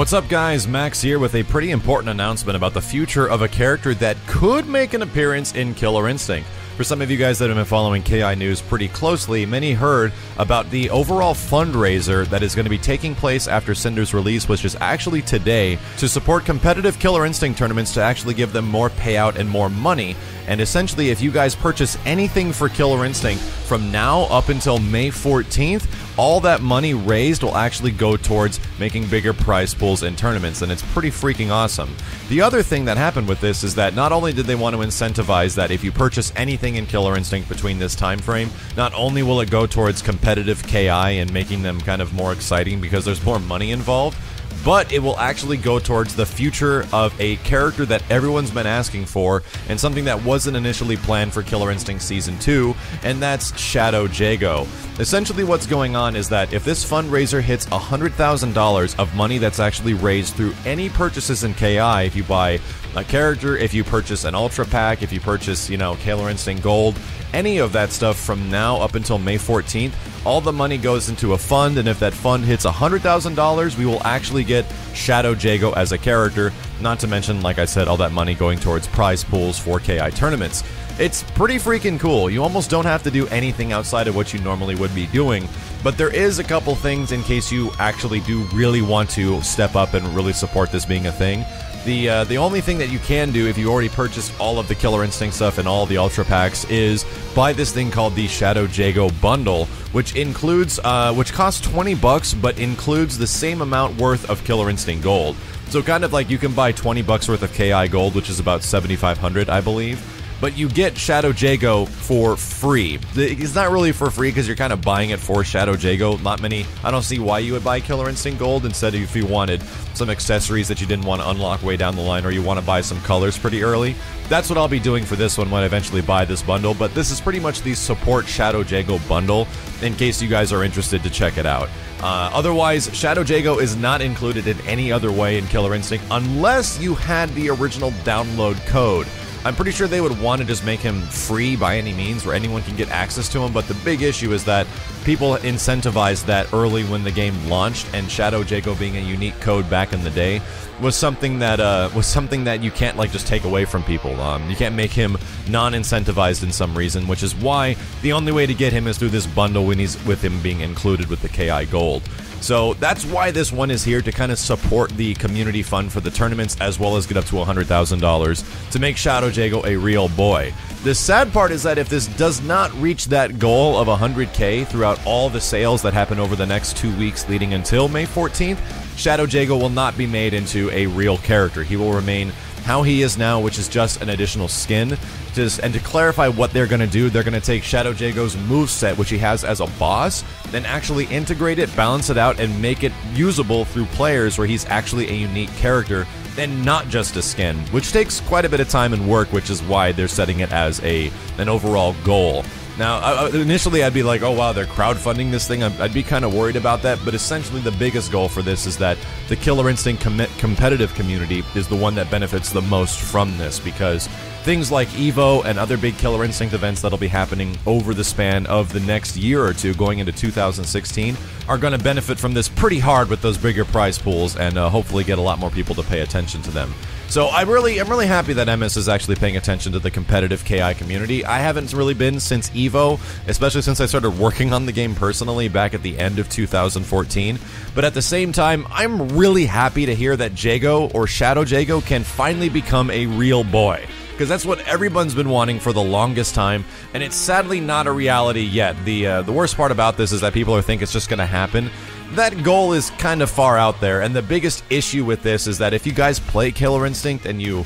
What's up guys, Max here with a pretty important announcement about the future of a character that could make an appearance in Killer Instinct. For some of you guys that have been following KI News pretty closely, many heard about the overall fundraiser that is going to be taking place after Cinder's release, which is actually today, to support competitive Killer Instinct tournaments to actually give them more payout and more money. And essentially, if you guys purchase anything for Killer Instinct from now up until May 14th, all that money raised will actually go towards making bigger prize pools in tournaments, and it's pretty freaking awesome. The other thing that happened with this is that not only did they want to incentivize that if you purchase anything in Killer Instinct between this time frame, not only will it go towards competitive KI and making them kind of more exciting because there's more money involved, but it will actually go towards the future of a character that everyone's been asking for and something that wasn't initially planned for Killer Instinct Season 2, and that's Shadow Jago. Essentially what's going on is that if this fundraiser hits $100,000 of money that's actually raised through any purchases in KI, if you buy a character, if you purchase an Ultra Pack, if you purchase, Killer Instinct Gold, any of that stuff from now up until May 14th, all the money goes into a fund, and if that fund hits $100,000, we will actually get Shadow Jago as a character, not to mention, like I said, all that money going towards prize pools for KI tournaments. It's pretty freaking cool. You almost don't have to do anything outside of what you normally would be doing, but there is a couple things in case you actually do really want to step up and really support this being a thing. The only thing that you can do if you already purchased all of the Killer Instinct stuff and all the Ultra Packs is buy this thing called the Shadow Jago Bundle, which includes, which costs $20, but includes the same amount worth of Killer Instinct Gold. So kind of like you can buy $20 worth of KI Gold, which is about 7,500, I believe. But you get Shadow Jago for free. It's not really for free because you're kind of buying it for Shadow Jago. Not many, I don't see why you would buy Killer Instinct Gold instead of if you wanted some accessories that you didn't want to unlock way down the line, or you want to buy some colors pretty early. That's what I'll be doing for this one when I eventually buy this bundle, but this is pretty much the Support Shadow Jago Bundle in case you guys are interested to check it out. Otherwise, Shadow Jago is not included in any other way in Killer Instinct unless you had the original download code. I'm pretty sure they would want to just make him free by any means where anyone can get access to him, but the big issue is that people incentivized that early when the game launched, and Shadow Jago being a unique code back in the day was something that you can't just take away from people. You can't make him non-incentivized in some reason, which is why the only way to get him is through this bundle when he's with him being included with the KI Gold. So that's why this one is here, to kind of support the community fund for the tournaments as well as get up to $100,000 to make Shadow Jago a real boy. The sad part is that if this does not reach that goal of 100K throughout all the sales that happen over the next 2 weeks leading until May 14th, Shadow Jago will not be made into a real character. He will remain how he is now, which is just an additional skin. And to clarify what they're going to do, they're going to take Shadow Jago's moveset, which he has as a boss, then actually integrate it, balance it out, and make it usable through players where he's actually a unique character and not just a skin, which takes quite a bit of time and work, which is why they're setting it as an overall goal. Now, initially I'd be like, oh wow, they're crowdfunding this thing. I'd be kind of worried about that, but essentially the biggest goal for this is that the Killer Instinct competitive community is the one that benefits the most from this, because things like EVO and other big Killer Instinct events that'll be happening over the span of the next year or two going into 2016 are going to benefit from this pretty hard with those bigger prize pools, and hopefully get a lot more people to pay attention to them. So I'm really happy that MS is actually paying attention to the competitive KI community. I haven't really been since EVO, especially since I started working on the game personally back at the end of 2014. But at the same time, I'm really happy to hear that Jago, or Shadow Jago, can finally become a real boy, because that's what everyone's been wanting for the longest time, and it's sadly not a reality yet. The worst part about this is that people think it's just going to happen. That goal is kind of far out there, and the biggest issue with this is that if you guys play Killer Instinct and you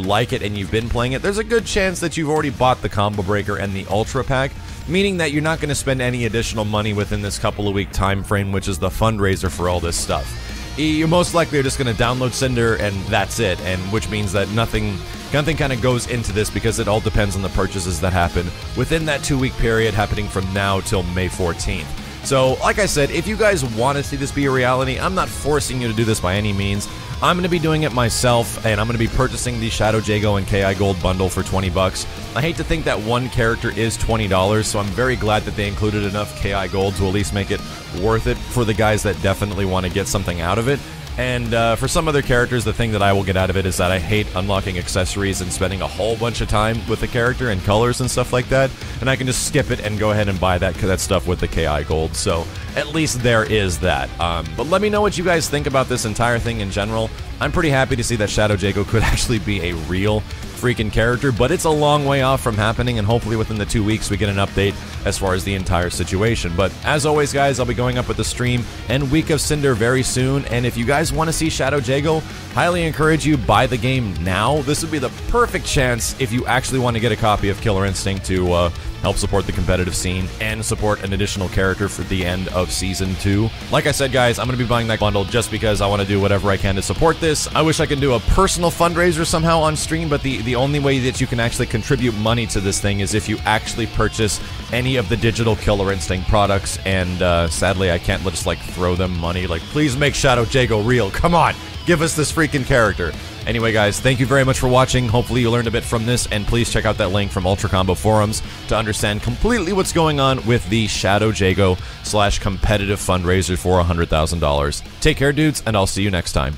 like it and you've been playing it, there's a good chance that you've already bought the Combo Breaker and the Ultra Pack, meaning that you're not going to spend any additional money within this couple of week time frame, which is the fundraiser for all this stuff. You most likely are just going to download Cinder and that's it, and which means that nothing kind of goes into this, because it all depends on the purchases that happen within that 2 week period happening from now till May 14th. So, like I said, if you guys want to see this be a reality, I'm not forcing you to do this by any means. I'm going to be doing it myself, and I'm going to be purchasing the Shadow Jago and KI Gold bundle for $20. I hate to think that one character is $20, so I'm very glad that they included enough KI Gold to at least make it worth it for the guys that definitely want to get something out of it. And for some other characters, the thing that I will get out of it is that I hate unlocking accessories and spending a whole bunch of time with the character and colors and stuff like that, and I can just skip it and go ahead and buy that stuff with the KI gold, so at least there is that. But let me know what you guys think about this entire thing in general. I'm pretty happy to see that Shadow Jago could actually be a real freaking character, but it's a long way off from happening, and hopefully within the 2 weeks we get an update as far as the entire situation. But as always, guys, I'll be going up with the stream and week of Cinder very soon, and if you guys want to see Shadow Jago, highly encourage you buy the game now. This would be the perfect chance if you actually want to get a copy of Killer Instinct to help support the competitive scene and support an additional character for the end of Season 2. Like I said, guys, I'm going to be buying that bundle just because I want to do whatever I can to support this. I wish I could do a personal fundraiser somehow on stream, but the only way that you can actually contribute money to this thing is if you actually purchase any of the digital Killer Instinct products, and sadly I can't just like throw them money, like please make Shadow Jago real, come on, give us this freaking character. Anyway, guys, thank you very much for watching. Hopefully you learned a bit from this, and please check out that link from Ultra Combo Forums to understand completely what's going on with the Shadow Jago / competitive fundraiser for $100,000. Take care, dudes, and I'll see you next time.